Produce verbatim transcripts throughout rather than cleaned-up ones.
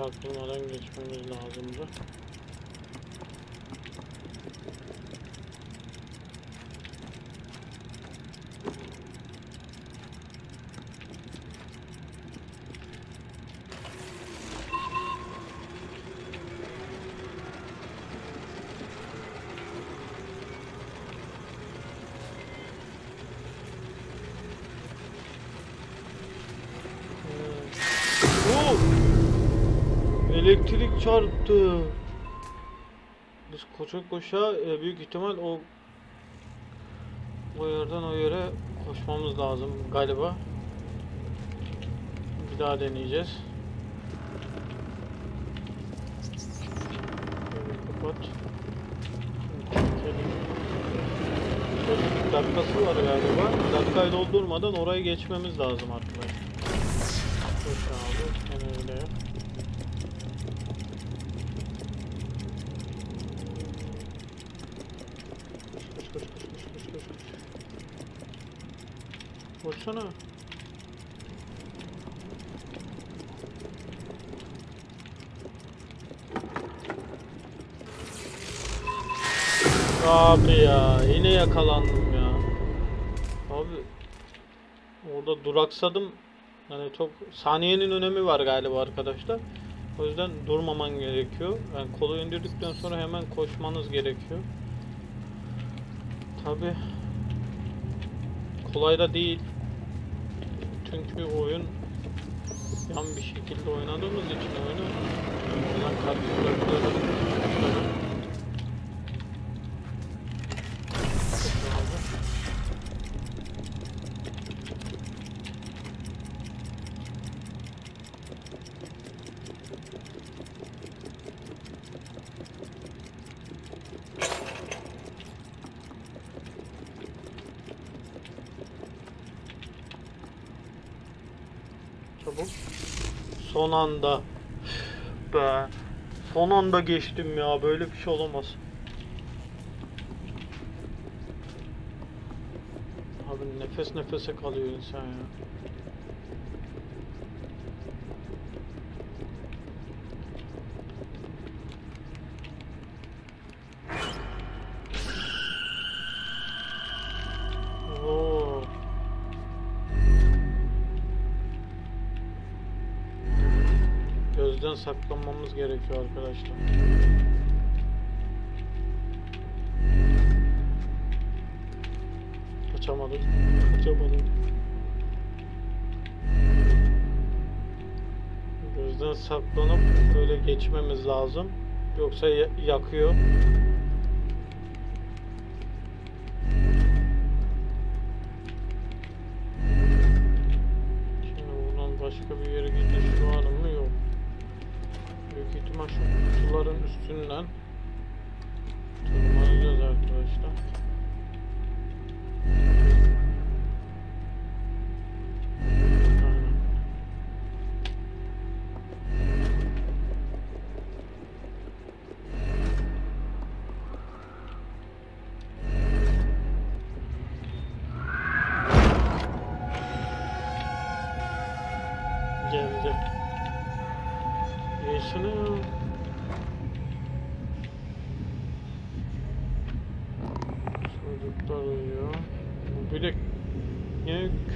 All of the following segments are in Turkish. çarpılmadan geçmemiz lazımdı. Elektrik çarptı. Biz koşa koşa büyük ihtimal o o yerden o yere koşmamız lazım galiba. Bir daha deneyeceğiz. Kapat. Bir dakikası var galiba. Bir dakikayı doldurmadan orayı geçmemiz lazım artık. Koş abi. Hemen öyle yap. Koşsana. Abi ya yine yakalandım ya. Abi orada duraksadım. Yani çok saniyenin önemi var galiba arkadaşlar. O yüzden durmaman gerekiyor. Yani kolu indirdikten sonra hemen koşmanız gerekiyor. Tabii kolay da değil. Çünkü oyun yan bir şekilde oynadığımız için oyunu ondan karşılaştırıyoruz. Çabuk. Son anda. Üf be. Son anda geçtim ya. Böyle bir şey olamaz. Abi nefes nefese kalıyor insan ya. Saklanmamız gerekiyor arkadaşlar. Kaçamadık. Kaçamadık. Gözden saklanıp böyle geçmemiz lazım. Yoksa yakıyor. Şimdi buradan başka bir yere gidiş var mı? Yok. Büyük ihtimal şu kutuların üstünden tırmanacağız arkadaşlar.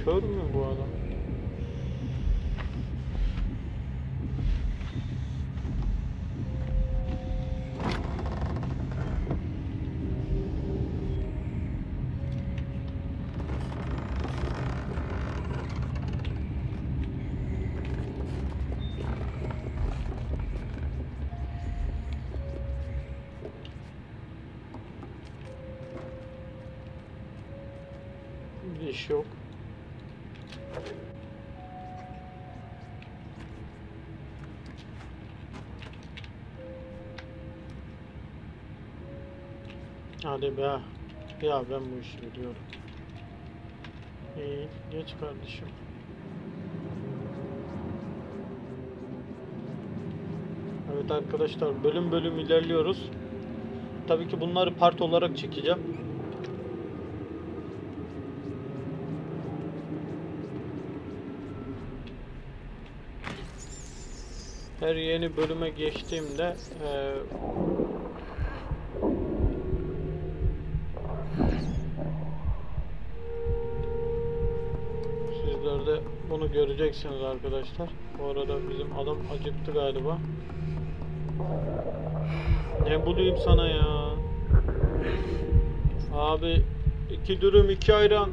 Kör mü bu adam? Bir iş yok. Hadi be. Ya ben bu işi biliyorum. İyi, geç kardeşim. Evet arkadaşlar, bölüm bölüm ilerliyoruz. Tabii ki bunları part olarak çekeceğim. her yeni bölüme geçtiğimde e, sizler de bunu göreceksiniz arkadaşlar. Bu arada bizim adam acıktı galiba. Ne bulayım sana ya? Abi iki dürüm iki ayran.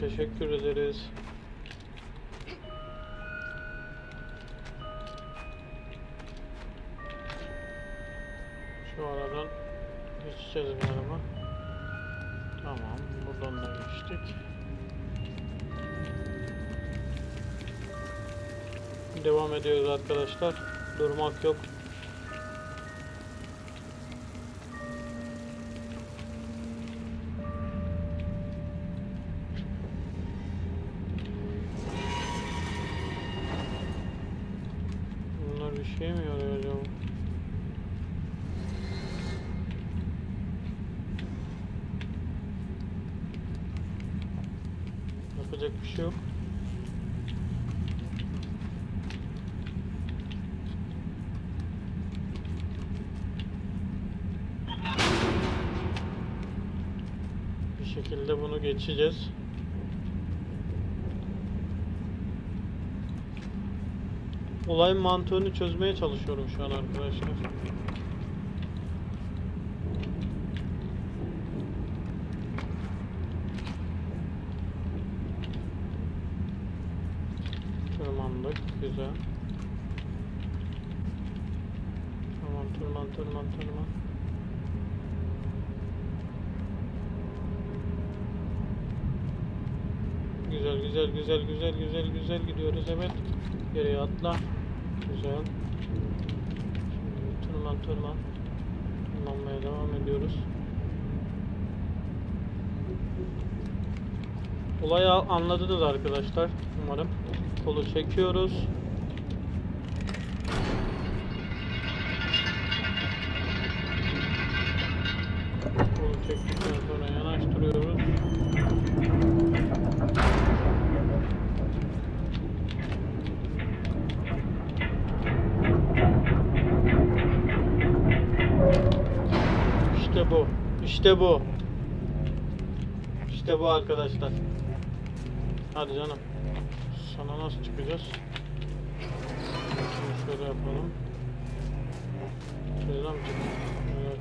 Teşekkür ederiz. Şu aradan geçeceğiz galiba. Tamam, buradan da geçtik. Devam ediyoruz arkadaşlar. Durmak yok. Yapacak bir şey yok. Bir şekilde bunu geçeceğiz. Olay mantığını çözmeye çalışıyorum şu an arkadaşlar. Tırmandık, güzel. Tamam, tırman, tırman, tırman. Güzel, güzel, güzel, güzel, güzel, güzel gidiyoruz, evet. Geriye atla. Güzel. Şimdi tırman tırman. Tırmanmaya devam ediyoruz. Olayı anladınız arkadaşlar. Umarım. Kolu çekiyoruz. Kolu çektikten sonra yanaştırıyoruz. İşte bu. İşte bu. İşte bu arkadaşlar. Hadi canım. Sana nasıl çıkacağız? Şimdi şöyle yapalım. Şöyle mi çıkacağız? Evet.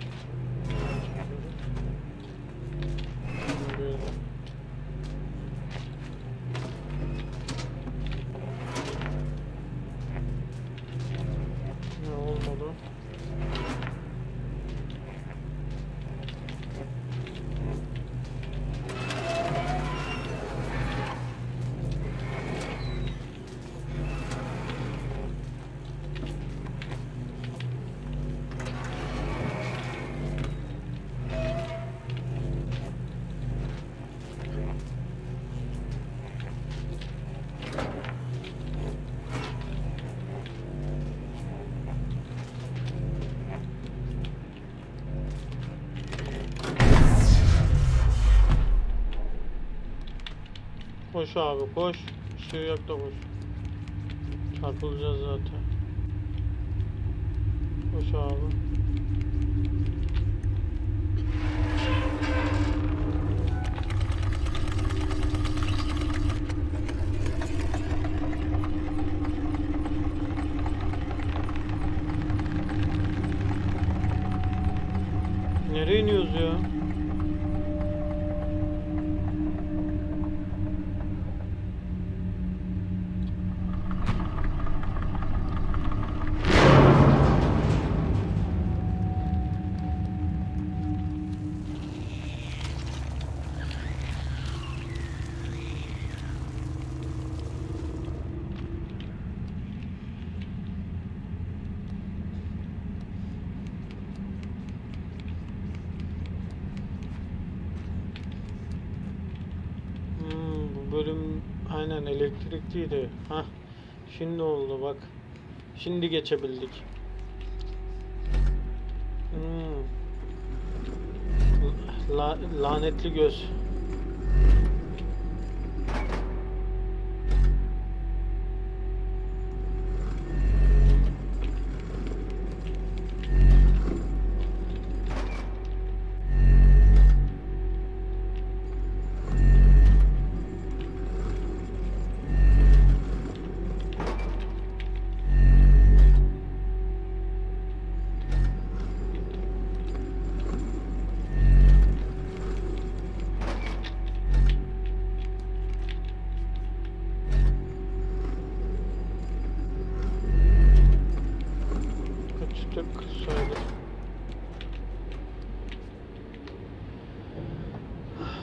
Koş abi koş. Bir şey yok da koş. Çarpılacağız zaten. Koş abi. Nereye iniyoruz ya? bölüm aynen elektrikliydi. Hah. Şimdi oldu bak. Şimdi geçebildik. Hmm. La lanetli göz.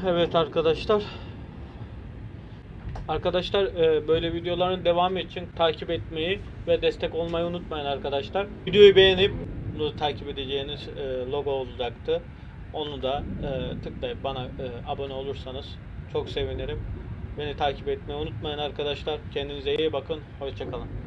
Evet arkadaşlar. Arkadaşlar böyle videoların devamı için takip etmeyi ve destek olmayı unutmayın arkadaşlar. Videoyu beğenip bunu takip edeceğiniz logo olacaktı. Onu da tıklayıp bana abone olursanız çok sevinirim. Beni takip etmeyi unutmayın arkadaşlar. Kendinize iyi bakın. Hoşça kalın.